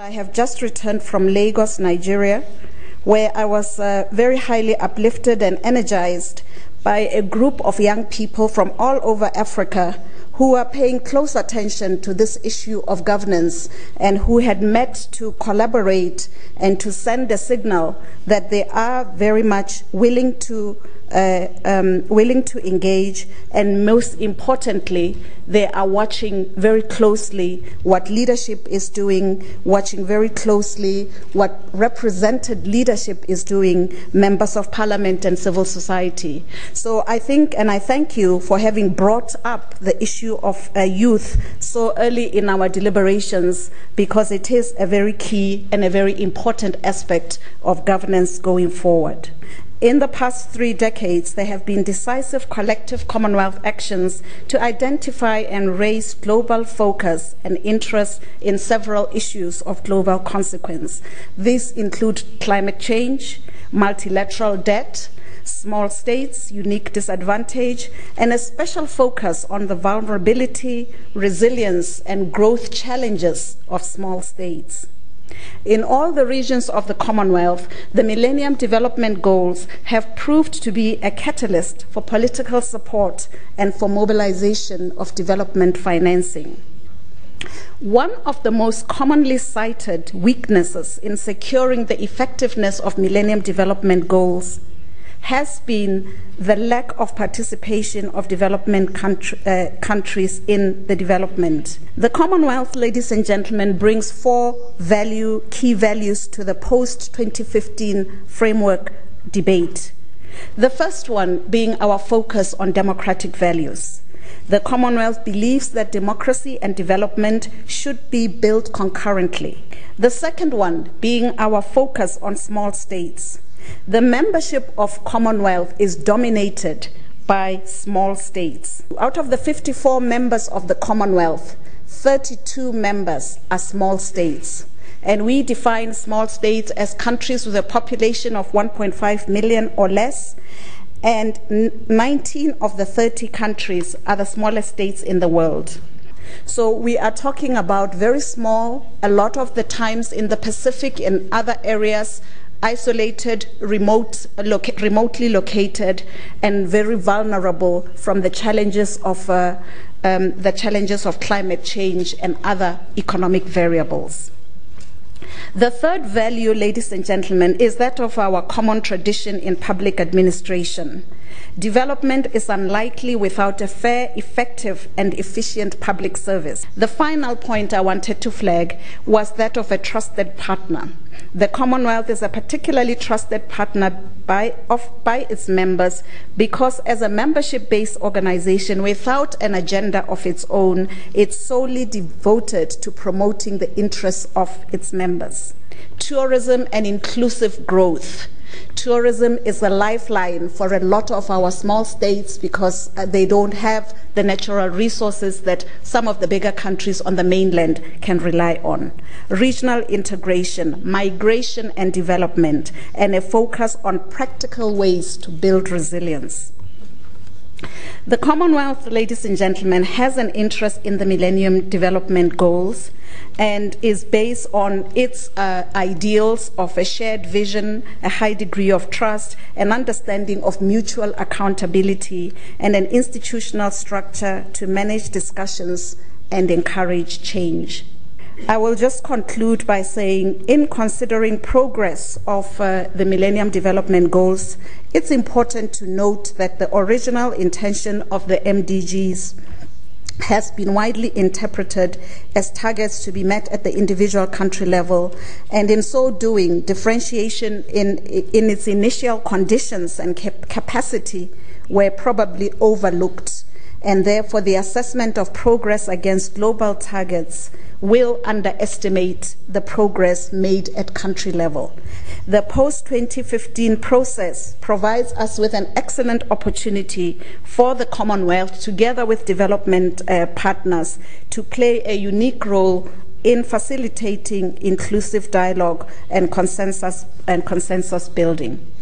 I have just returned from Lagos, Nigeria, where I was very highly uplifted and energized by a group of young people from all over Africa who are paying close attention to this issue of governance and who had met to collaborate and to send a signal that they are very much willing to engage, and most importantly, they are watching very closely what leadership is doing, watching very closely what represented leadership is doing, members of parliament and civil society. So I think, and I thank you for having brought up the issue of youth so early in our deliberations, because it is a very key and a very important aspect of governance going forward. In the past 3 decades, there have been decisive collective Commonwealth actions to identify and raise global focus and interest in several issues of global consequence. These include climate change, multilateral debt, small states' unique disadvantage, and a special focus on the vulnerability, resilience, and growth challenges of small states. In all the regions of the Commonwealth, the Millennium Development Goals have proved to be a catalyst for political support and for mobilization of development financing. One of the most commonly cited weaknesses in securing the effectiveness of Millennium Development Goals has been the lack of participation of development countries in the development. The Commonwealth, ladies and gentlemen, brings 4 key values to the post-2015 framework debate. The first one being our focus on democratic values. The Commonwealth believes that democracy and development should be built concurrently. The second one being our focus on small states. The membership of Commonwealth is dominated by small states. Out of the 54 members of the Commonwealth, 32 members are small states. And we define small states as countries with a population of 1.5 million or less. And 19 of the 30 countries are the smallest states in the world. So we are talking about very small, a lot of the times in the Pacific and other areas, isolated, remotely located, and very vulnerable from the challenges of climate change and other economic variables. The third value, ladies and gentlemen, is that of our common tradition in public administration. Development is unlikely without a fair, effective, and efficient public service. The final point I wanted to flag was that of a trusted partner. The Commonwealth is a particularly trusted partner by its members because, as a membership-based organization without an agenda of its own, it's solely devoted to promoting the interests of its members. Tourism and inclusive growth. Tourism is a lifeline for a lot of our small states because they don't have the natural resources that some of the bigger countries on the mainland can rely on. Regional integration, migration and development, and a focus on practical ways to build resilience. The Commonwealth, ladies and gentlemen, has an interest in the Millennium Development Goals and is based on its ideals of a shared vision, a high degree of trust, an understanding of mutual accountability, and an institutional structure to manage discussions and encourage change. I will just conclude by saying, in considering progress of the Millennium Development Goals, it's important to note that the original intention of the MDGs has been widely interpreted as targets to be met at the individual country level, and in so doing, differentiation in its initial conditions and capacity were probably overlooked, and therefore the assessment of progress against global targets will underestimate the progress made at country level. The post-2015 process provides us with an excellent opportunity for the Commonwealth, together with development partners, to play a unique role in facilitating inclusive dialogue and consensus building.